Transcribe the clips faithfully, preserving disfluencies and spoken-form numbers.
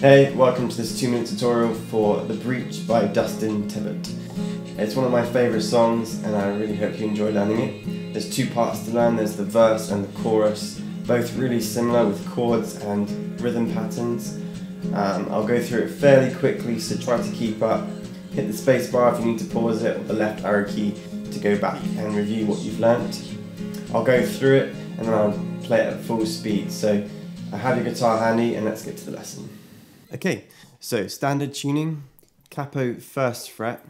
Hey, welcome to this two minute tutorial for The Breach by Dustin Tebbutt. It's one of my favourite songs and I really hope you enjoy learning it. There's two parts to learn, there's the verse and the chorus, both really similar with chords and rhythm patterns. Um, I'll go through it fairly quickly, so try to keep up. Hit the space bar if you need to pause it, or the left arrow key to go back and review what you've learnt. I'll go through it and then I'll play it at full speed, so have your guitar handy and let's get to the lesson. Okay, so standard tuning, capo first fret.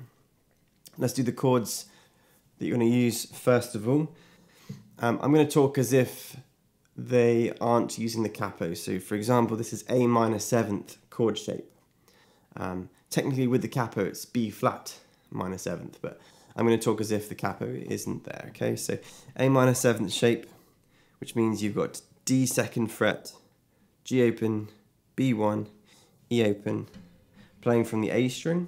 Let's do the chords that you're going to use first of all. Um, I'm going to talk as if they aren't using the capo. So for example, this is A minor seventh chord shape. Um, technically with the capo it's B flat minor seventh, but I'm going to talk as if the capo isn't there. Okay, so A minor seventh shape, which means you've got D second fret, G open, B one, E open, playing from the A string.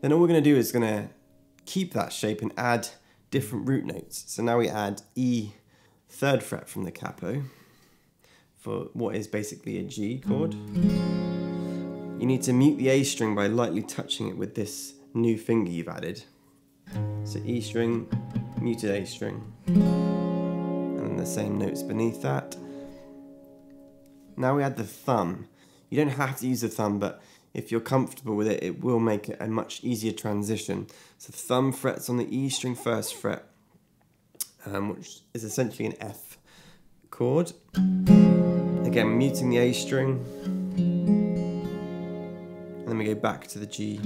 Then all we're going to do is going to keep that shape and add different root notes. So now we add E third fret from the capo for what is basically a G chord. You need to mute the A string by lightly touching it with this new finger you've added. So E string, muted A string. The same notes beneath that. Now we add the thumb. You don't have to use the thumb, but if you're comfortable with it, it will make it a much easier transition. So the thumb frets on the E string first fret, um, which is essentially an F chord. Again, muting the A string. And then we go back to the G.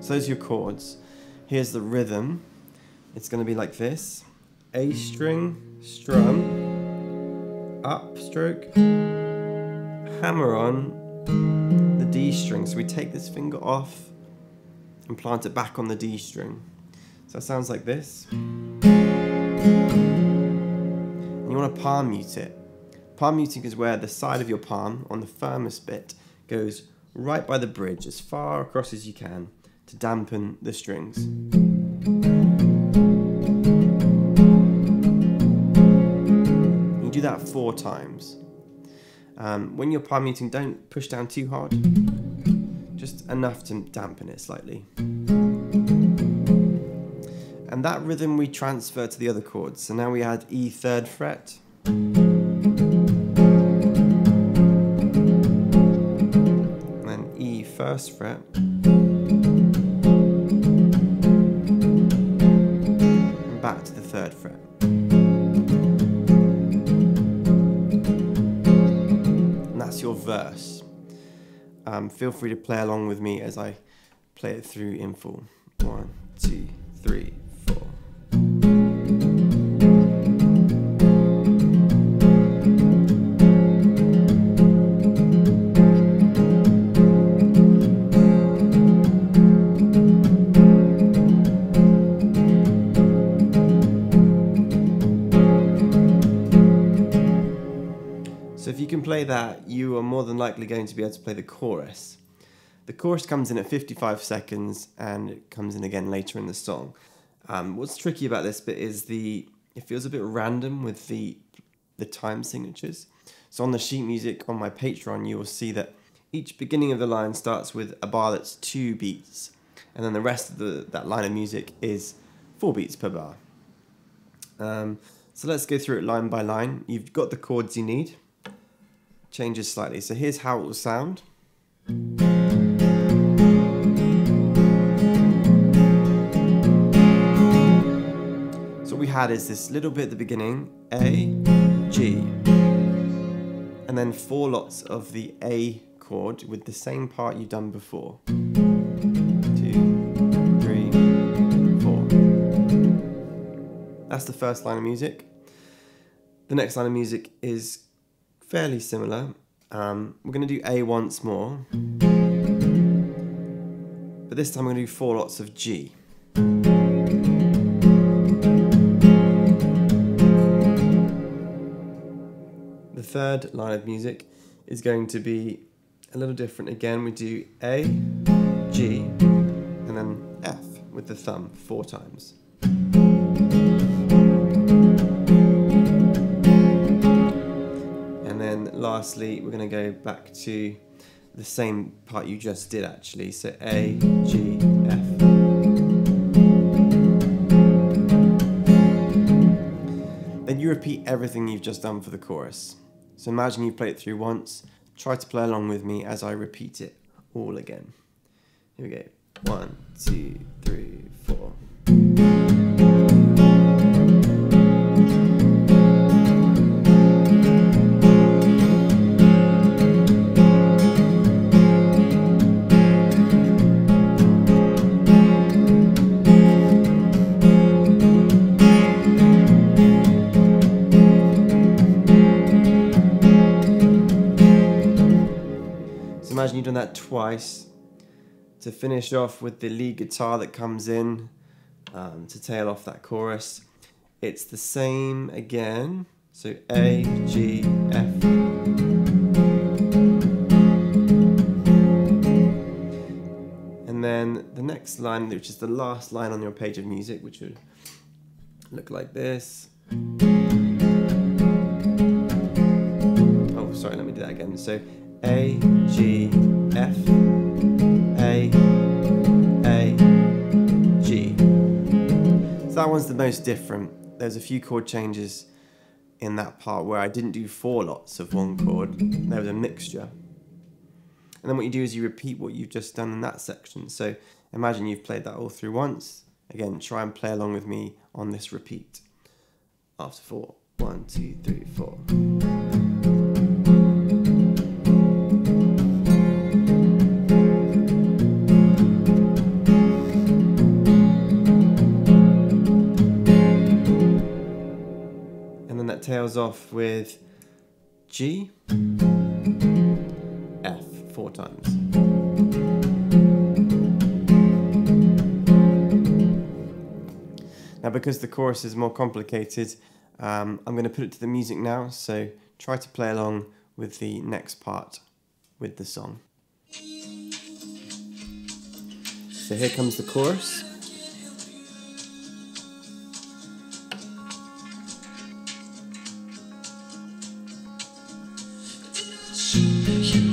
So those are your chords. Here's the rhythm. It's going to be like this. A string, strum, up stroke, hammer on the D string. So we take this finger off and plant it back on the D string. So it sounds like this. And you want to palm mute it. Palm muting is where the side of your palm on the firmest bit goes right by the bridge, as far across as you can, to dampen the strings. That four times. Um, when you're palm muting, don't push down too hard, just enough to dampen it slightly. And that rhythm we transfer to the other chords. So now we add E third fret. And then E first fret. And back to the third fret. Your verse. Um, feel free to play along with me as I play it through in full. One, two, three, four. So if you can play that, you are more than likely going to be able to play the chorus. The chorus comes in at fifty-five seconds and it comes in again later in the song. Um, what's tricky about this bit is the it feels a bit random with the, the time signatures. So on the sheet music on my Patreon, you will see that each beginning of the line starts with a bar that's two beats, and then the rest of the, that line of music is four beats per bar. Um, so let's go through it line by line. You've got the chords you need. Changes slightly. So here's how it will sound. So what we had is this little bit at the beginning, A, G, and then four lots of the A chord with the same part you've done before. Two, three, four. That's the first line of music. The next line of music is fairly similar. Um, we're going to do A once more, but this time we're going to do four lots of G. The third line of music is going to be a little different again. We do A, G, and then F with the thumb four times. lastly, we're going to go back to the same part you just did actually, so A, G, F. Then you repeat everything you've just done for the chorus. So imagine you play it through once, try to play along with me as I repeat it all again. Here we go, one, two, three, four. Imagine you've done that twice, to finish off with the lead guitar that comes in um, to tail off that chorus. It's the same again, so A, G, F. And then the next line, which is the last line on your page of music, which would look like this. Oh, sorry, let me do that again. So A, G, F, A, A, G. So that one's the most different. There's a few chord changes in that part where I didn't do four lots of one chord. There was a mixture. And then what you do is you repeat what you've just done in that section. So imagine you've played that all through once. Again, try and play along with me on this repeat. After four. One, two, three, four. Tails off with G, F, four times. Now because the chorus is more complicated, um, I'm going to put it to the music now, so try to play along with the next part with the song. So here comes the chorus. You